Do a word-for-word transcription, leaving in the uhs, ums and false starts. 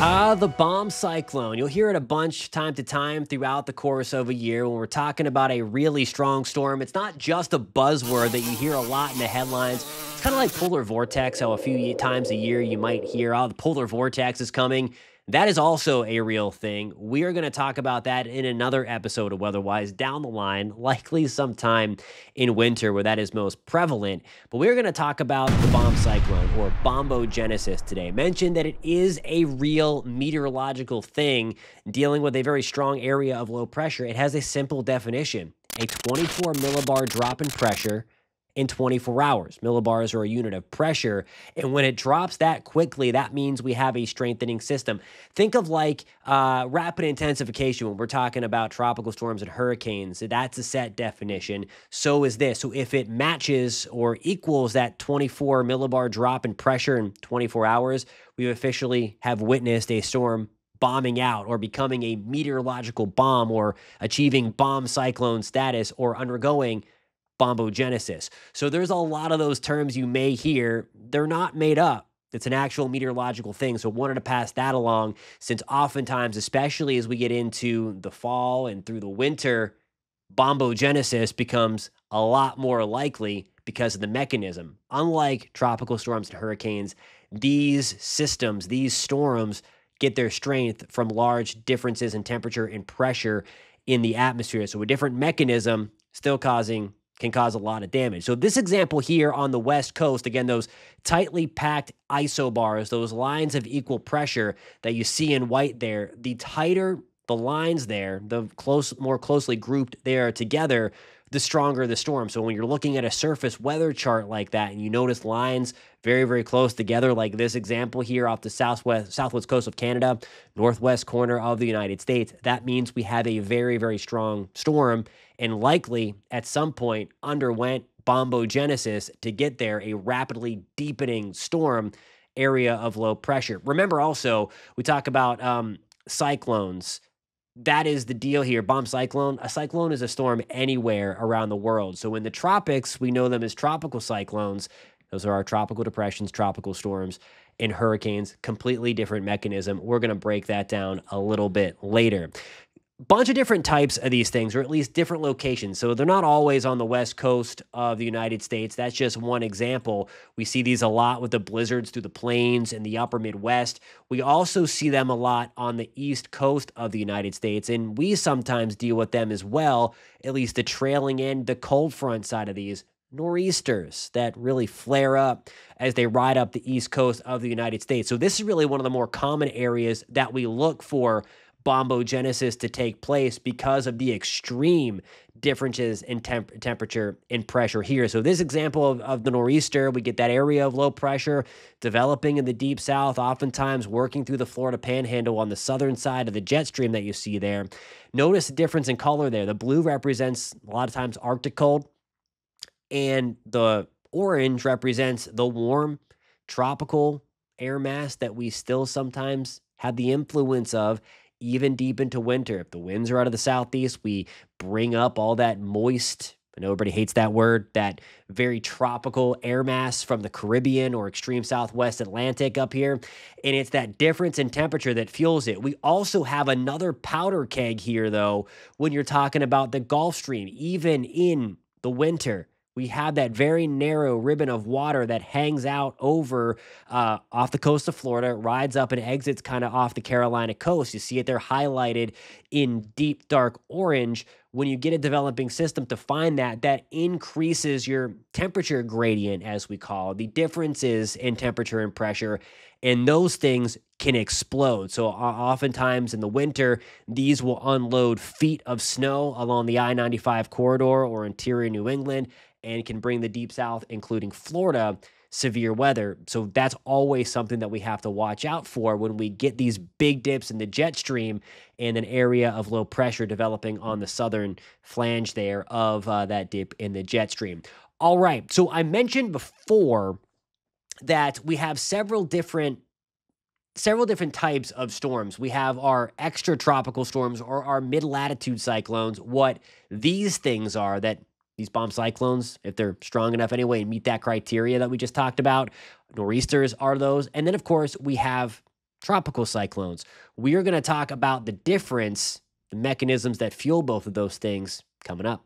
Ah, the bomb cyclone. You'll hear it a bunch time to time throughout the course of a year when we're talking about a really strong storm. It's not just a buzzword that you hear a lot in the headlines. It's kind of like polar vortex, how a few times a year you might hear, oh, the polar vortex is coming. That is also a real thing. We are going to talk about that in another episode of Weatherwise down the line, likely sometime in winter where that is most prevalent. But we're going to talk about the bomb cyclone or bombogenesis today. Mentioned that it is a real meteorological thing dealing with a very strong area of low pressure. It has a simple definition, a twenty-four millibar drop in pressure in twenty-four hours. Millibars are a unit of pressure, and when it drops that quickly, that means we have a strengthening system. Think of like uh, rapid intensification when we're talking about tropical storms and hurricanes. That's a set definition. So is this. So if it matches or equals that twenty-four millibar drop in pressure in twenty-four hours, we officially have witnessed a storm bombing out or becoming a meteorological bomb or achieving bomb cyclone status or undergoing bombogenesis. So there's a lot of those terms you may hear. They're not made up. It's an actual meteorological thing. So wanted to pass that along since oftentimes, especially as we get into the fall and through the winter, bombogenesis becomes a lot more likely because of the mechanism. Unlike tropical storms and hurricanes, these systems, these storms get their strength from large differences in temperature and pressure in the atmosphere. So a different mechanism still causing can cause a lot of damage. So this example here on the West Coast, again, those tightly packed isobars, those lines of equal pressure that you see in white there, the tighter the lines there, the close, more closely grouped they are together, the stronger the storm. So when you're looking at a surface weather chart like that and you notice lines very, very close together, like this example here off the southwest, southwest coast of Canada, northwest corner of the United States, that means we have a very, very strong storm and likely at some point underwent bombogenesis to get there, a rapidly deepening storm area of low pressure. Remember also, we talk about um, cyclones. That is the deal here. Bomb cyclone. A cyclone is a storm anywhere around the world. So in the tropics, we know them as tropical cyclones. Those are our tropical depressions, tropical storms, and hurricanes. Completely different mechanism. We're going to break that down a little bit later. Bunch of different types of these things, or at least different locations. So they're not always on the west coast of the United States. That's just one example. We see these a lot with the blizzards through the plains and the upper Midwest. We also see them a lot on the east coast of the United States, and we sometimes deal with them as well, at least the trailing end, the cold front side of these. Nor'easters that really flare up as they ride up the east coast of the United States. So this is really one of the more common areas that we look for bombogenesis to take place because of the extreme differences in temp temperature and pressure here. So this example of, of the nor'easter, we get that area of low pressure developing in the deep south, oftentimes working through the Florida panhandle on the southern side of the jet stream that you see there. Notice the difference in color there. The blue represents a lot of times Arctic cold, and the orange represents the warm tropical air mass that we still sometimes have the influence of even deep into winter. If the winds are out of the southeast, we bring up all that moist, I know everybody hates that word, that very tropical air mass from the Caribbean or extreme southwest Atlantic up here. And it's that difference in temperature that fuels it. We also have another powder keg here, though, when you're talking about the Gulf Stream. Even in the winter, we have that very narrow ribbon of water that hangs out over uh, off the coast of Florida, rides up and exits kind of off the Carolina coast. You see it there highlighted in deep, dark orange. When you get a developing system to find that, that increases your temperature gradient, as we call it, the differences in temperature and pressure, and those things can explode. So oftentimes in the winter, these will unload feet of snow along the I ninety-five corridor or interior New England, and can bring the deep south, including Florida, severe weather. So that's always something that we have to watch out for when we get these big dips in the jet stream and an area of low pressure developing on the southern flange there of uh, that dip in the jet stream. All right, so I mentioned before that we have several different Several different types of storms. We have our extratropical storms or our mid-latitude cyclones. What these things are, that these bomb cyclones, if they're strong enough anyway and meet that criteria that we just talked about, nor'easters are those. And then, of course, we have tropical cyclones. We are going to talk about the difference, the mechanisms that fuel both of those things coming up.